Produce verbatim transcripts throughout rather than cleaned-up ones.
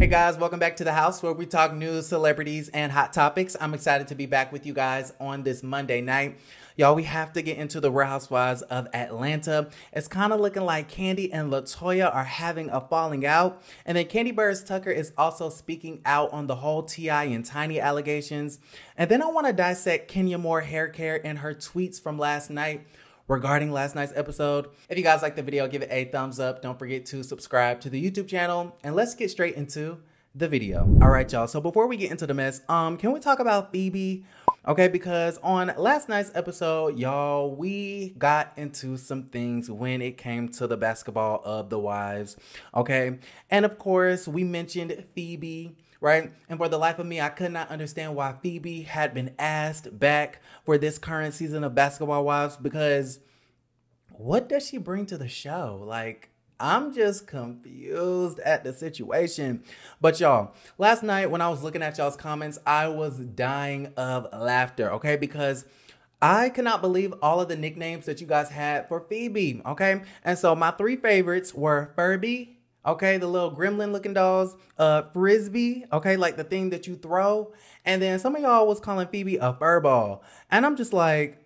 Hey guys, welcome back to the house where we talk news, celebrities, and hot topics. I'm excited to be back with you guys on this Monday night. Y'all, we have to get into the Real Housewives of Atlanta. It's kind of looking like Kandi and LaToya are having a falling out. And then Kandi Burruss Tucker is also speaking out on the whole T I and Tiny allegations. And then I want to dissect Kenya Moore hair care and her tweets from last night regarding last night's episode. If you guys like the video, give it a thumbs up. Don't forget to subscribe to the YouTube channel, and let's get straight into the video. All right, y'all. So before we get into the mess, um, can we talk about Phoebe? Okay, because on last night's episode, y'all, we got into some things when it came to the basketball of the wives. Okay, and of course, we mentioned Phoebe. Right? And for the life of me, I could not understand why Phoebe had been asked back for this current season of Basketball Wives, because what does she bring to the show? Like, I'm just confused at the situation. But y'all, last night when I was looking at y'all's comments, I was dying of laughter, okay? Because I cannot believe all of the nicknames that you guys had for Phoebe, okay? And so my three favorites were Furby, okay, the little gremlin looking dolls, uh, Frisbee, okay, like the thing that you throw. And then some of y'all was calling Phoebe a furball. And I'm just like,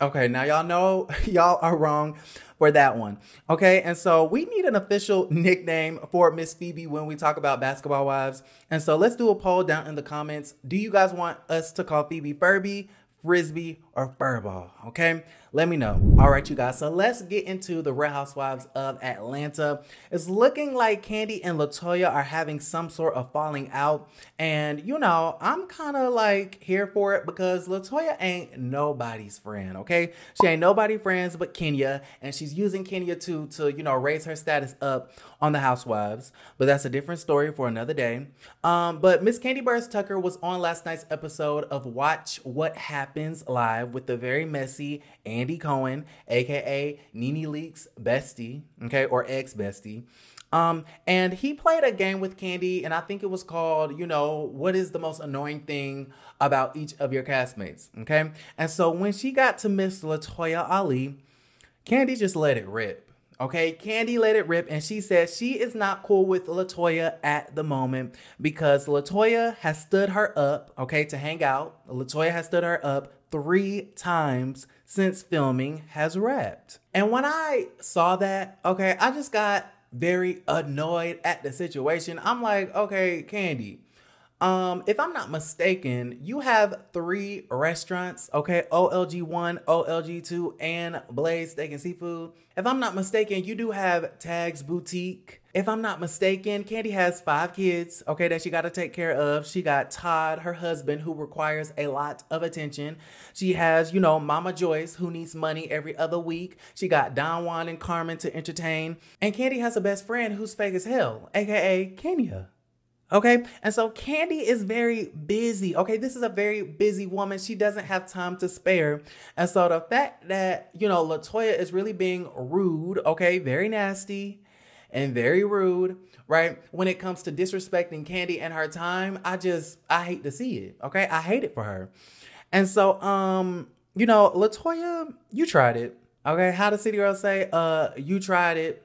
okay, now y'all know y'all are wrong for that one. Okay, and so we need an official nickname for Miss Phoebe when we talk about Basketball Wives. And so let's do a poll down in the comments. Do you guys want us to call Phoebe Furby, Frisbee, or furball? Okay, let me know. All right, you guys, so let's get into the Real Housewives of Atlanta. It's looking like Kandi and LaToya are having some sort of falling out, and you know, I'm kind of like here for it, because LaToya ain't nobody's friend, okay? She ain't nobody's friends but Kenya, and she's using Kenya too to, you know, raise her status up on the Housewives, but that's a different story for another day. Um, but Miss Kandi Burruss Tucker was on last night's episode of Watch What Happens Live with the very messy Andy Cohen, aka NeNe Leakes' bestie, okay, or ex-bestie. Um, and he played a game with Kandi, and I think it was called, you know, what is the most annoying thing about each of your castmates, okay? And so when she got to Miss LaToya Ali, Kandi just let it rip, okay? Kandi let it rip, and she said she is not cool with LaToya at the moment because LaToya has stood her up, okay, to hang out. LaToya has stood her up three times since filming has wrapped. And when I saw that, okay, I just got very annoyed at the situation. I'm like, okay, Kandi, um, if I'm not mistaken, you have three restaurants, okay? O L G one, O L G two, and Blaze Steak and Seafood. If I'm not mistaken, you do have Tags Boutique. If I'm not mistaken, Kandi has five kids, okay, that she got to take care of. She got Todd, her husband, who requires a lot of attention. She has, you know, Mama Joyce, who needs money every other week. She got Don Juan and Carmen to entertain. And Kandi has a best friend who's fake as hell, aka Kenya. Okay, and so Kandi is very busy, okay? This is a very busy woman. She doesn't have time to spare. And so the fact that, you know, LaToya is really being rude, okay, very nasty, and very rude, right? When it comes to disrespecting Kandi and her time, I just, I hate to see it, okay? I hate it for her. And so, um, you know, LaToya, you tried it, okay? How the city girls say, uh, you tried it.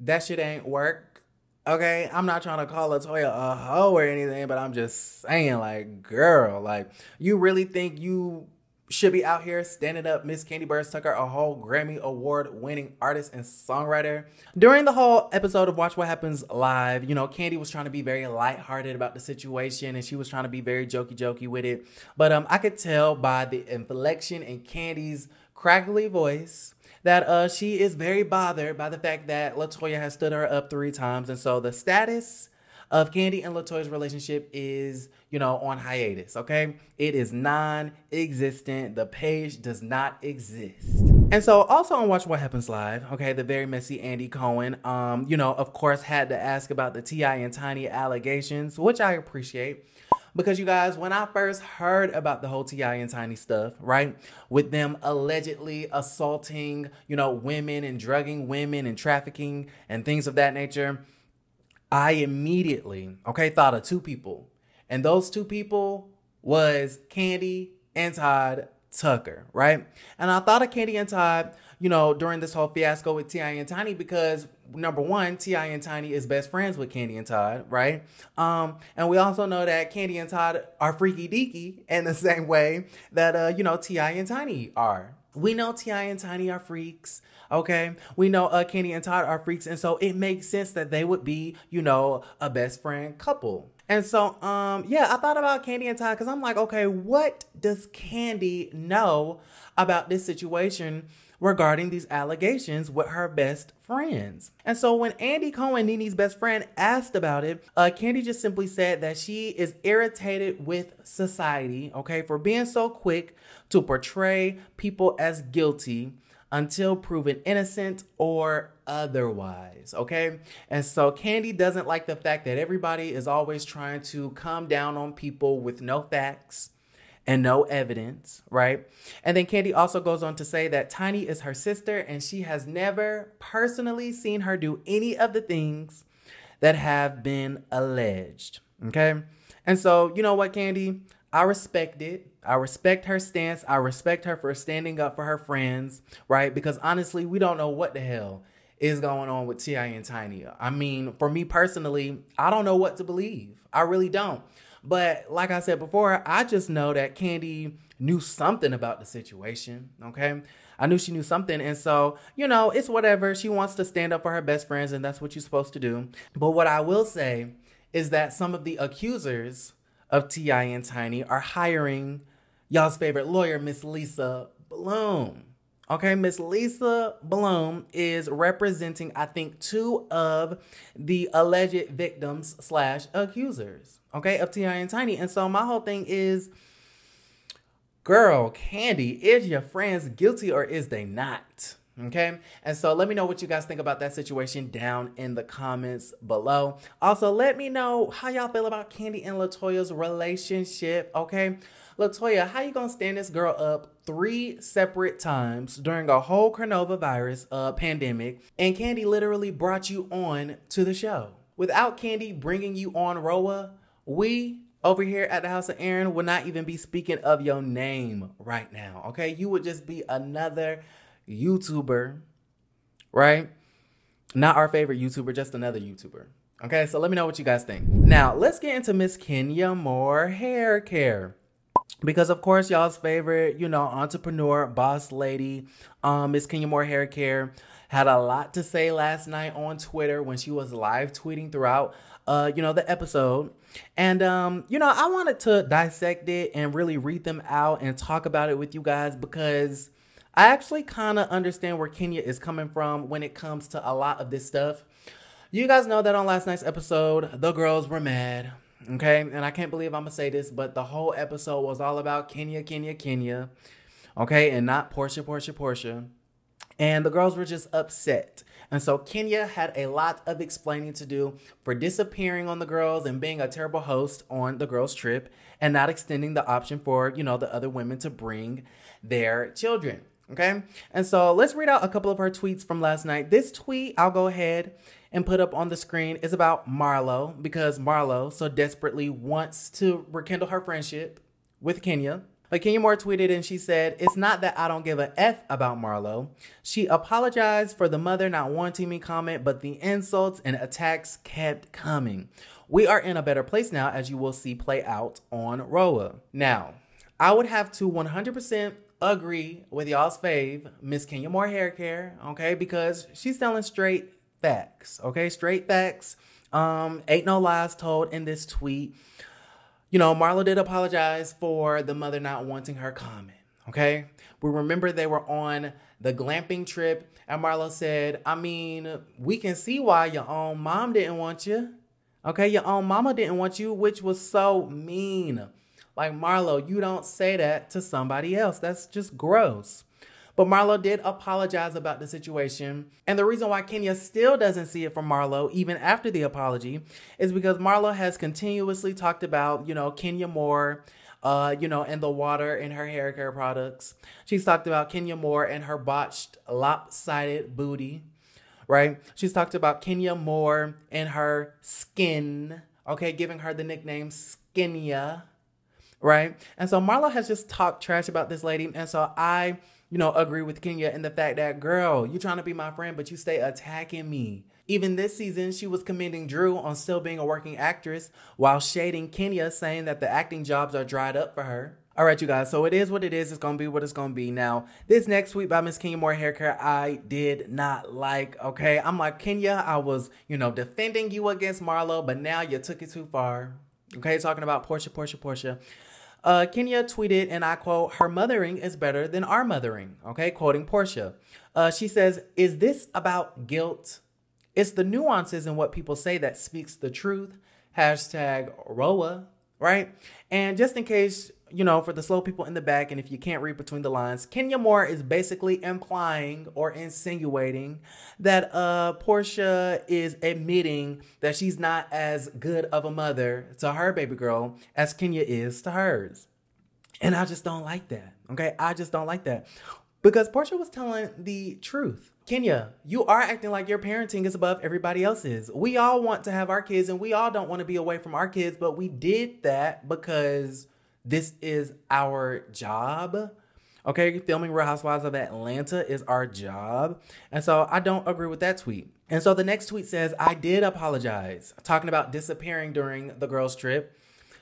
That shit ain't work, okay? I'm not trying to call LaToya a hoe or anything, but I'm just saying, like, girl, like, you really think you should be out here standing up Miss Kandi Burruss Tucker, a whole Grammy Award winning artist and songwriter. During the whole episode of Watch What Happens Live, you know, Kandi was trying to be very lighthearted about the situation, and she was trying to be very jokey jokey with it. But um, I could tell by the inflection in Kandi's crackly voice that uh, she is very bothered by the fact that LaToya has stood her up three times. And so the status of Kandi and LaToya's relationship is, you know, on hiatus, okay? It is non-existent. The page does not exist. And so also on Watch What Happens Live, okay, the very messy Andy Cohen, um, you know, of course, had to ask about the T I and Tiny allegations, which I appreciate. Because you guys, when I first heard about the whole T I and Tiny stuff, right, with them allegedly assaulting, you know, women and drugging women and trafficking and things of that nature, I immediately, okay, thought of two people. And those two people was Kandi and Todd Tucker, right? And I thought of Kandi and Todd, you know, during this whole fiasco with T I and Tiny, because number one, T I and Tiny is best friends with Kandi and Todd, right? Um, and we also know that Kandi and Todd are freaky deaky in the same way that, uh, you know, T I and Tiny are. We know T I and Tiny are freaks, okay? We know uh, Kandi and Todd are freaks, and so it makes sense that they would be, you know, a best friend couple. And so, um, yeah, I thought about Kandi and Todd because I'm like, okay, what does Kandi know about this situation regarding these allegations with her best friends? And so when Andy Cohen, NeNe's best friend, asked about it, uh, Kandi just simply said that she is irritated with society, okay, for being so quick to portray people as guilty until proven innocent or otherwise, okay? And so Kandi doesn't like the fact that everybody is always trying to come down on people with no facts and no evidence, right? And then Kandi also goes on to say that Tiny is her sister and she has never personally seen her do any of the things that have been alleged, okay? And so, you know what, Kandi? I respect it. I respect her stance. I respect her for standing up for her friends, right? Because honestly, we don't know what the hell is going on with T I and Tiny. I mean, for me personally, I don't know what to believe. I really don't. But like I said before, I just know that Kandi knew something about the situation, okay? I knew she knew something. And so, you know, it's whatever. She wants to stand up for her best friends, and that's what you're supposed to do. But what I will say is that some of the accusers of T I and Tiny are hiring y'all's favorite lawyer, Miss Lisa Bloom. Okay, Miss Lisa Bloom is representing, I think, two of the alleged victims slash accusers, okay, of T I and Tiny. And so my whole thing is, girl, Kandi, is your friends guilty or is they not? Okay, and so let me know what you guys think about that situation down in the comments below. Also, let me know how y'all feel about Kandi and LaToya's relationship, okay? LaToya, how you gonna stand this girl up three separate times during a whole coronavirus uh, pandemic, and Kandi literally brought you on to the show? Without Kandi bringing you on, Roa, we over here at the House of Aaron would not even be speaking of your name right now, okay? You would just be another YouTuber, right? Not our favorite YouTuber, just another YouTuber. Okay, so let me know what you guys think. Now, let's get into Miss Kenya Moore hair care. Because, of course, y'all's favorite, you know, entrepreneur, boss lady, um, Miss Kenya Moore hair care, had a lot to say last night on Twitter when she was live tweeting throughout, uh, you know, the episode. And, um, you know, I wanted to dissect it and really read them out and talk about it with you guys because I actually kind of understand where Kenya is coming from when it comes to a lot of this stuff. You guys know that on last night's episode, the girls were mad, okay? And I can't believe I'm going to say this, but the whole episode was all about Kenya, Kenya, Kenya, okay? And not Porsha, Porsha, Porsha. And the girls were just upset. And so Kenya had a lot of explaining to do for disappearing on the girls and being a terrible host on the girls' trip and not extending the option for, you know, the other women to bring their children. Okay, and so let's read out a couple of her tweets from last night. This tweet I'll go ahead and put up on the screen is about Marlo because Marlo so desperately wants to rekindle her friendship with Kenya. But Kenya Moore tweeted and she said, "It's not that I don't give a F about Marlo. She apologized for the mother not wanting me comment, but the insults and attacks kept coming. We are in a better place now, as you will see play out on Roa." Now, I would have to one hundred percent agree with y'all's fave, Miss Kenya Moore hair care, okay? Because she's telling straight facts, okay? Straight facts. Um, ain't no lies told in this tweet. You know, Marlo did apologize for the mother not wanting her comment, okay? We remember they were on the glamping trip, and Marlo said, I mean, we can see why your own mom didn't want you, okay? Your own mama didn't want you, which was so mean. Like, Marlo, you don't say that to somebody else. That's just gross. But Marlo did apologize about the situation. And the reason why Kenya still doesn't see it from Marlo, even after the apology, is because Marlo has continuously talked about, you know, Kenya Moore, uh, you know, and the water in her hair care products. She's talked about Kenya Moore and her botched, lopsided booty, right? She's talked about Kenya Moore and her skin, okay, giving her the nickname Skenya. right? And so Marlo has just talked trash about this lady. And so I, you know, agree with Kenya in the fact that, girl, you're trying to be my friend, but you stay attacking me. Even this season, she was commending Drew on still being a working actress while shading Kenya, saying that the acting jobs are dried up for her. All right, you guys, so it is what it is. It's going to be what it's going to be. Now, this next sweep by Miss Kenya Moore Hair Care, I did not like, okay? I'm like, Kenya, I was, you know, defending you against Marlo, but now you took it too far. Okay, talking about Porsha, Porsha, Porsha. Uh, Kenya tweeted, and I quote, her mothering is better than our mothering, okay? Quoting Porsha. Uh, she says, is this about guilt? It's the nuances in what people say that speaks the truth. Hashtag R O A, right? And just in case... you know, for the slow people in the back, and if you can't read between the lines, Kenya Moore is basically implying or insinuating that uh, Porsha is admitting that she's not as good of a mother to her baby girl as Kenya is to hers. And I just don't like that, okay? I just don't like that. Because Porsha was telling the truth. Kenya, you are acting like your parenting is above everybody else's. We all want to have our kids, and we all don't want to be away from our kids, but we did that because... this is our job, okay? Filming Real Housewives of Atlanta is our job. And so I don't agree with that tweet. And so the next tweet says, I did apologize. Talking about disappearing during the girls' trip.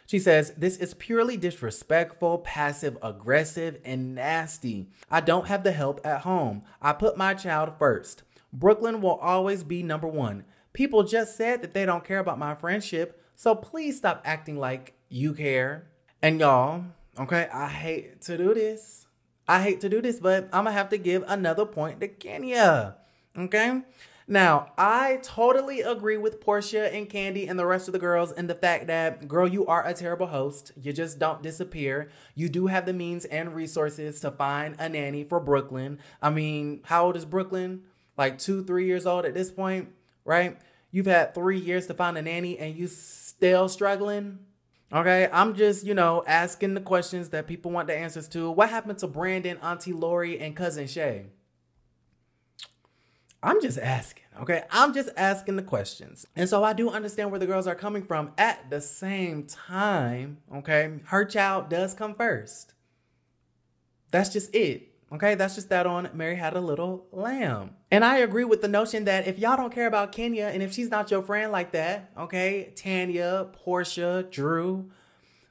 She says, this is purely disrespectful, passive aggressive, and nasty. I don't have the help at home. I put my child first. Brooklyn will always be number one. People just said that they don't care about my friendship, so please stop acting like you care. And y'all, okay, I hate to do this. I hate to do this, but I'm going to have to give another point to Kenya, okay? Now, I totally agree with Porsha and Kandi and the rest of the girls in the fact that, girl, you are a terrible host. You just don't disappear. You do have the means and resources to find a nanny for Brooklyn. I mean, how old is Brooklyn? Like two, three years old at this point, right? You've had three years to find a nanny and you still struggling? Okay, I'm just, you know, asking the questions that people want the answers to. What happened to Brandon, Auntie Lori, and Cousin Shay? I'm just asking, okay? I'm just asking the questions. And so I do understand where the girls are coming from. At the same time, okay, her child does come first. That's just it, okay? That's just that on Mary Had a Little Lamb. And I agree with the notion that if y'all don't care about Kenya and if she's not your friend like that, okay, Tanya, Porsha, Drew,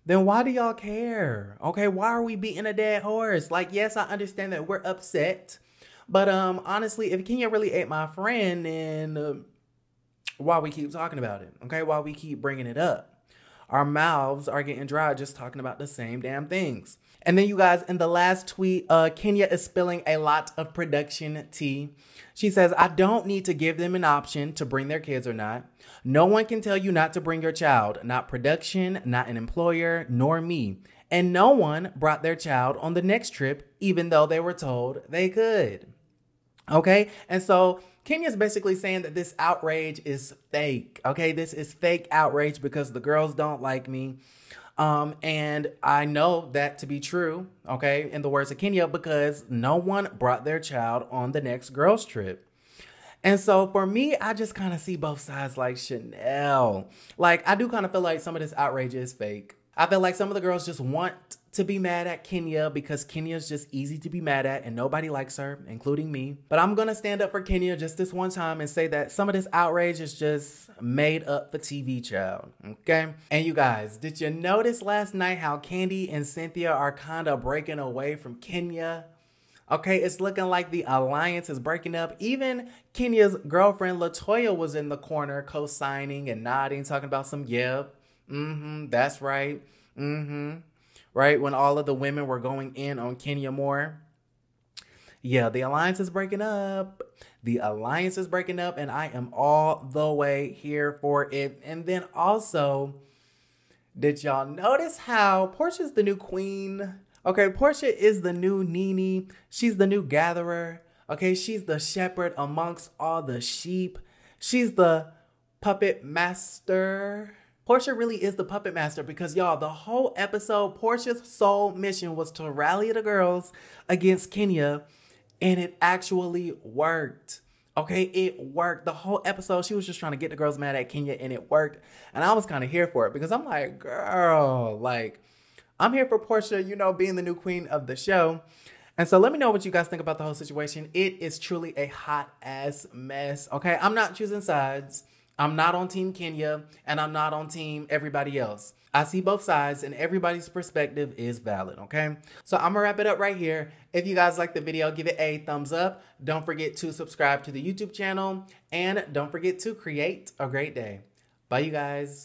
then why do y'all care? Okay, why are we beating a dead horse? Like, yes, I understand that we're upset, but um, honestly, if Kenya really ate my friend, then uh, why we keep talking about it? Okay, why we keep bringing it up? Our mouths are getting dry just talking about the same damn things. And then you guys, in the last tweet, uh, Kenya is spilling a lot of production tea. She says, I don't need to give them an option to bring their kids or not. No one can tell you not to bring your child, not production, not an employer, nor me. And no one brought their child on the next trip, even though they were told they could. Okay. And so Kenya's basically saying that this outrage is fake. Okay. This is fake outrage because the girls don't like me. Um, and I know that to be true, okay, in the words of Kenya, because no one brought their child on the next girls' trip. And so for me, I just kind of see both sides like Chanel. Like, I do kind of feel like some of this outrage is fake. I feel like some of the girls just want to be mad at Kenya because Kenya's just easy to be mad at and nobody likes her, including me. But I'm going to stand up for Kenya just this one time and say that some of this outrage is just made up for T V, child. Okay? And you guys, did you notice last night how Kandi and Cynthia are kind of breaking away from Kenya? Okay, it's looking like the alliance is breaking up. Even Kenya's girlfriend LaToya was in the corner co-signing and nodding, talking about some, yep, mm-hmm, that's right, mm-hmm. Right, when all of the women were going in on Kenya Moore. Yeah, the alliance is breaking up. The alliance is breaking up, and I am all the way here for it. And then also, did y'all notice how Porsha's the new queen? Okay, Porsha is the new NeNe. She's the new gatherer. Okay, she's the shepherd amongst all the sheep. She's the puppet master. Porsha really is the puppet master because, y'all, the whole episode, Porsha's sole mission was to rally the girls against Kenya, and it actually worked. Okay, it worked. The whole episode, she was just trying to get the girls mad at Kenya, and it worked. And I was kind of here for it because I'm like, girl, like, I'm here for Porsha, you know, being the new queen of the show. And so let me know what you guys think about the whole situation. It is truly a hot ass mess, okay? I'm not choosing sides. I'm not on Team Kenya, and I'm not on Team everybody else. I see both sides, and everybody's perspective is valid, okay? So I'm gonna wrap it up right here. If you guys like the video, give it a thumbs up. Don't forget to subscribe to the YouTube channel, and don't forget to create a great day. Bye, you guys.